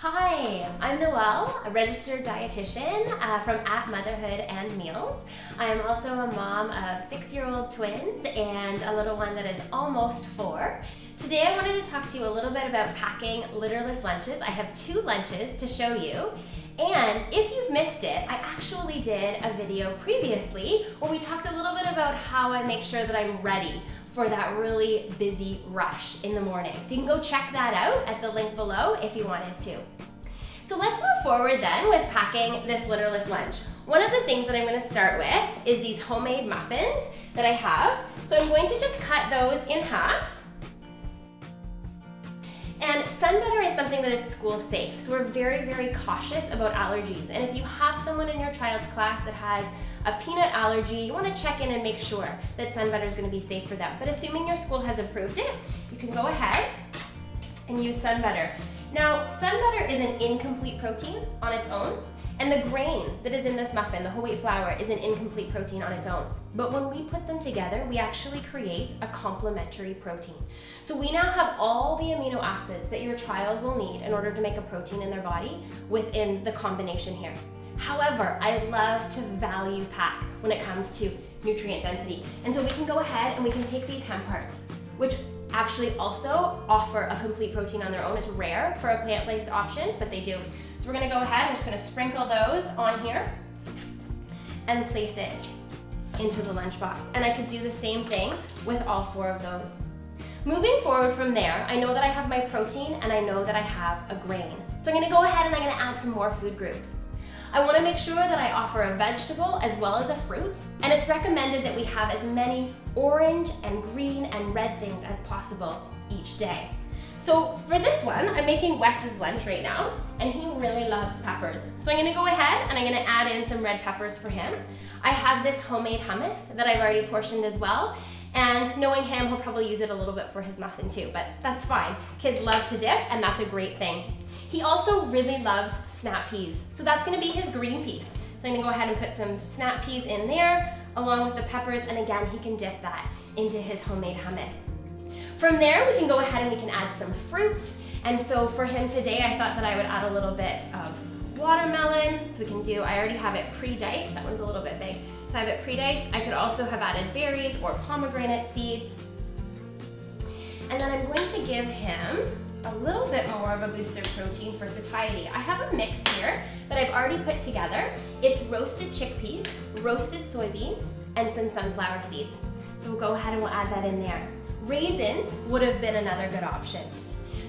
Hi, I'm Noelle, a registered dietitian from At Motherhood and Meals. I'm also a mom of six-year-old twins and a little one that is almost four. Today I wanted to talk to you a little bit about packing litterless lunches. I have two lunches to show you. And if you've missed it, I actually did a video previously where we talked a little bit about how I make sure that I'm ready for that really busy rush in the morning. So you can go check that out at the link below if you wanted to. So let's move forward then with packing this litterless lunch. One of the things that I'm going to start with is these homemade muffins that I have. So I'm going to just cut those in half. And Sunbutter is something that is school safe, so we're very, very cautious about allergies. And if you have someone in your child's class that has a peanut allergy, you want to check in and make sure that Sunbutter is going to be safe for them. But assuming your school has approved it, you can go ahead and use Sunbutter. Now, Sunbutter is an incomplete protein on its own, and the grain that is in this muffin, the whole wheat flour, is an incomplete protein on its own. But when we put them together, we actually create a complementary protein. So we now have all the amino acids that your child will need in order to make a protein in their body within the combination here. However, I love to value pack when it comes to nutrient density. And so we can go ahead and we can take these hemp hearts, which actually also offer a complete protein on their own. It's rare for a plant-based option, but they do. So we're gonna go ahead, I'm just gonna sprinkle those on here and place it into the lunchbox. And I could do the same thing with all four of those. Moving forward from there, I know that I have my protein and I know that I have a grain. So I'm gonna go ahead and I'm gonna add some more food groups. I wanna make sure that I offer a vegetable as well as a fruit, and it's recommended that we have as many orange and green and red things as possible each day. So for this one, I'm making Wes's lunch right now, and he really loves peppers. So I'm gonna go ahead and I'm gonna add in some red peppers for him. I have this homemade hummus that I've already portioned as well, and knowing him, he'll probably use it a little bit for his muffin too, but that's fine. Kids love to dip, and that's a great thing. He also really loves snap peas, so that's gonna be his green piece. So I'm gonna go ahead and put some snap peas in there, along with the peppers, and again, he can dip that into his homemade hummus. From there, we can go ahead and we can add some fruit. And so for him today, I thought that I would add a little bit of watermelon. So we can do, I already have it pre-diced. That one's a little bit big. So I have it pre-diced. I could also have added berries or pomegranate seeds. And then I'm going to give him a little bit more of a booster protein for satiety. I have a mix here that I've already put together. It's roasted chickpeas, roasted soybeans, and some sunflower seeds. So we'll go ahead and we'll add that in there. Raisins would have been another good option.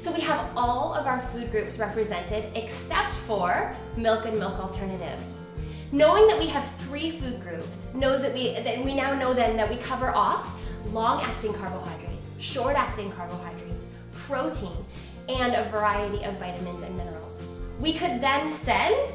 So we have all of our food groups represented except for milk and milk alternatives. Knowing that we have three food groups knows that we now know then that we cover off long-acting carbohydrates, short-acting carbohydrates, protein, and a variety of vitamins and minerals. We could then send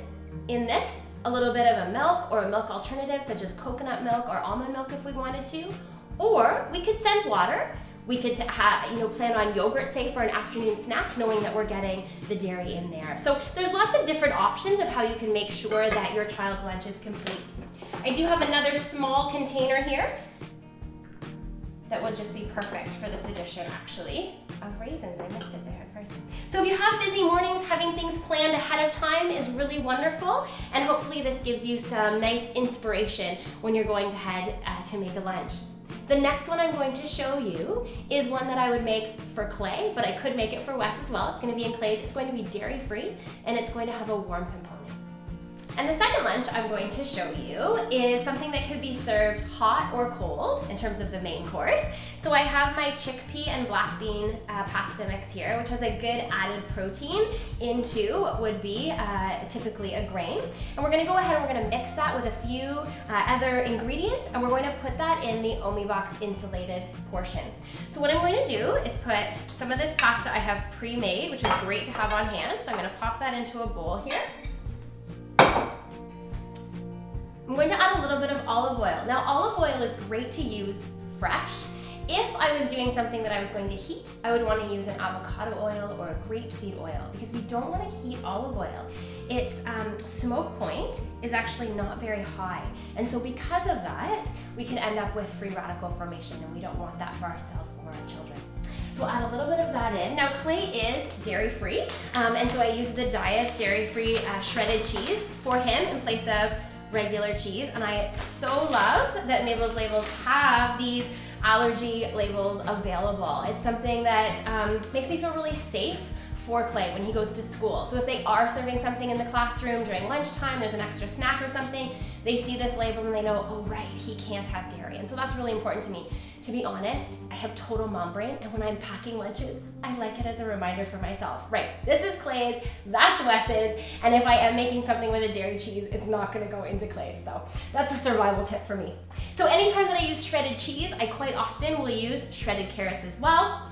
in this a little bit of a milk or a milk alternative such as coconut milk or almond milk if we wanted to, or we could send water. We could plan on yogurt, say, for an afternoon snack, knowing that we're getting the dairy in there. So there's lots of different options of how you can make sure that your child's lunch is complete. I do have another small container here that would just be perfect for this edition, actually, of raisins. I missed it there at first. So if you have busy mornings, having things planned ahead of time is really wonderful, and hopefully this gives you some nice inspiration when you're going to head to make a lunch. The next one I'm going to show you is one that I would make for Clay, but I could make it for Wes as well. It's going to be in Clay's. It's going to be dairy-free, and it's going to have a warm component. And the second lunch I'm going to show you is something that could be served hot or cold in terms of the main course. So I have my chickpea and black bean pasta mix here, which has a good added protein into what would be typically a grain. And we're gonna go ahead and we're gonna mix that with a few other ingredients, and we're going to put that in the Omibox insulated portion. So what I'm going to do is put some of this pasta I have pre-made, which is great to have on hand. So I'm gonna pop that into a bowl here. I'm going to add a little bit of olive oil. Now, olive oil is great to use fresh. If I was doing something that I was going to heat, I would want to use an avocado oil or a grapeseed oil because we don't want to heat olive oil. Its smoke point is actually not very high. And so because of that, we can end up with free radical formation, and we don't want that for ourselves or our children. So we'll add a little bit of that in. Now Clay is dairy-free, and so I use the Diet dairy-free shredded cheese for him in place of regular cheese. And I so love that Mabel's Labels have these allergy labels available. It's something that makes me feel really safe for Clay when he goes to school. So if they are serving something in the classroom during lunchtime, there's an extra snack or something, they see this label and they know, oh right, he can't have dairy. And so that's really important to me. To be honest, I have total mom brain, and when I'm packing lunches, I like it as a reminder for myself. Right, this is Clay's, that's Wes's, and if I am making something with a dairy cheese, it's not gonna go into Clay's, so that's a survival tip for me. So anytime that I use shredded cheese, I quite often will use shredded carrots as well.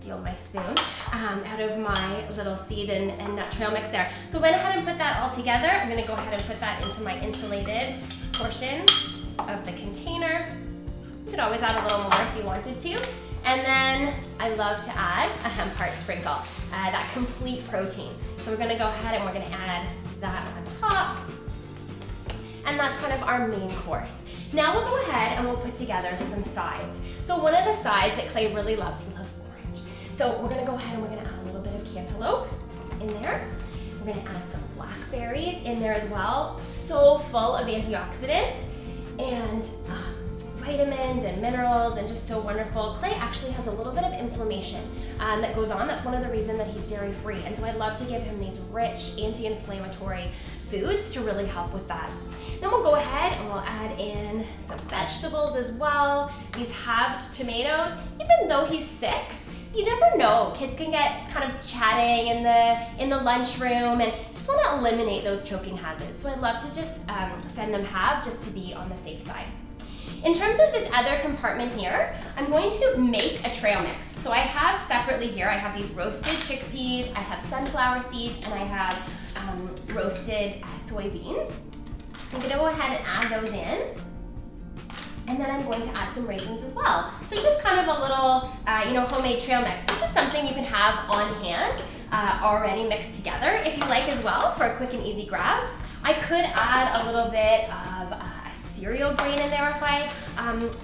Steal my spoon out of my little seed and nut trail mix there. So I went ahead and put that all together. I'm gonna go ahead and put that into my insulated portion of the container. You could always add a little more if you wanted to. And then I love to add a hemp heart sprinkle, that complete protein. So we're gonna go ahead and we're gonna add that on top. And that's kind of our main course. Now we'll go ahead and we'll put together some sides. So one of the sides that Clay really loves, he loves so we're gonna go ahead and we're gonna add a little bit of cantaloupe in there. We're gonna add some blackberries in there as well. So full of antioxidants and vitamins and minerals and just so wonderful. Clay actually has a little bit of inflammation that goes on. That's one of the reasons that he's dairy free. And so I love to give him these rich anti-inflammatory foods to really help with that. Then we'll go ahead and we'll add in some vegetables as well. These halved tomatoes, even though he's 6, you never know, kids can get kind of chatting in the lunchroom and just want to eliminate those choking hazards. So I love to just send them half just to be on the safe side. In terms of this other compartment here, I'm going to make a trail mix. So I have separately here, I have these roasted chickpeas, I have sunflower seeds, and I have roasted soybeans. I'm gonna go ahead and add those in. And then I'm going to add some raisins as well. So just kind of a little, you know, homemade trail mix. This is something you can have on hand, already mixed together, if you like as well, for a quick and easy grab. I could add a little bit of a cereal grain in there if I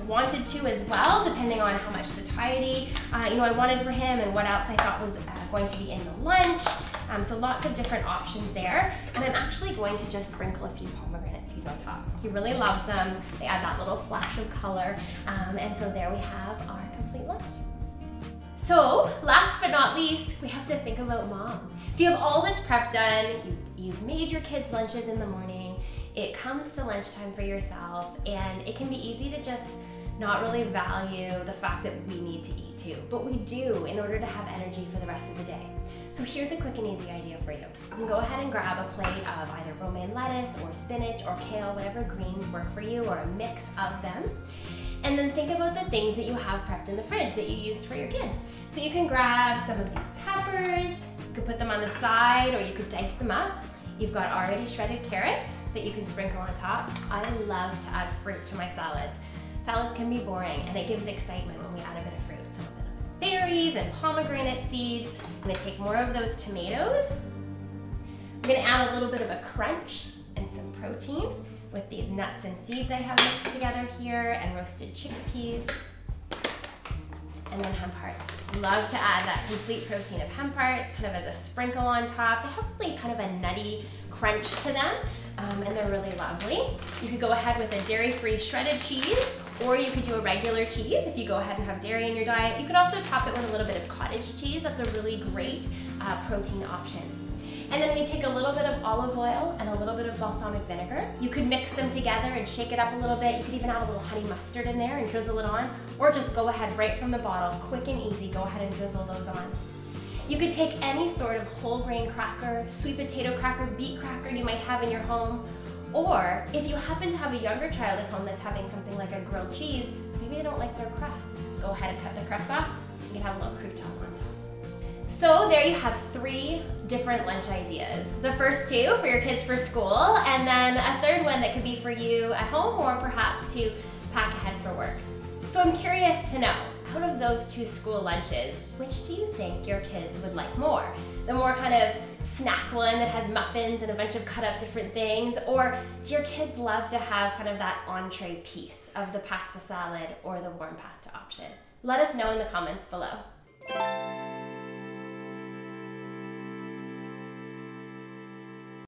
wanted to as well, depending on how much satiety, you know, I wanted for him and what else I thought was going to be in the lunch. So lots of different options there. And I'm actually going to just sprinkle a few pomegranate seeds on top. He really loves them. They add that little flash of color. And so there we have our complete lunch. So last but not least, we have to think about mom. So you have all this prep done. You've made your kids' lunches in the morning. It comes to lunchtime for yourself. And it can be easy to just not really value the fact that we need to eat too, but we do in order to have energy for the rest of the day. So here's a quick and easy idea for you. You can go ahead and grab a plate of either romaine lettuce or spinach or kale, whatever greens work for you, or a mix of them. And then think about the things that you have prepped in the fridge that you used for your kids. So you can grab some of these peppers, you could put them on the side or you could dice them up. You've got already shredded carrots that you can sprinkle on top. I love to add fruit to my salads. Salads can be boring, and it gives excitement when we add a bit of fruit. So a bit of berries and pomegranate seeds. I'm gonna take more of those tomatoes. I'm gonna add a little bit of a crunch and some protein with these nuts and seeds I have mixed together here and roasted chickpeas. And then hemp hearts. Love to add that complete protein of hemp hearts kind of as a sprinkle on top. They have really kind of a nutty crunch to them, and they're really lovely. You could go ahead with a dairy-free shredded cheese, or you could do a regular cheese if you go ahead and have dairy in your diet. You could also top it with a little bit of cottage cheese. That's a really great protein option. And then we take a little bit of olive oil and a little bit of balsamic vinegar. You could mix them together and shake it up a little bit. You could even add a little honey mustard in there and drizzle it on, or just go ahead right from the bottle, quick and easy, go ahead and drizzle those on. You could take any sort of whole grain cracker, sweet potato cracker, beet cracker you might have in your home, or if you happen to have a younger child at home that's having something like a grilled cheese, maybe they don't like their crust. Go ahead and cut the crust off. You can have a little crouton on top. So there you have 3 different lunch ideas. The first 2 for your kids for school, and then a third one that could be for you at home or perhaps to pack ahead for work. So I'm curious to know, out of those 2 school lunches, which do you think your kids would like more? The more kind of snack one that has muffins and a bunch of cut up different things, or do your kids love to have kind of that entree piece of the pasta salad or the warm pasta option? Let us know in the comments below.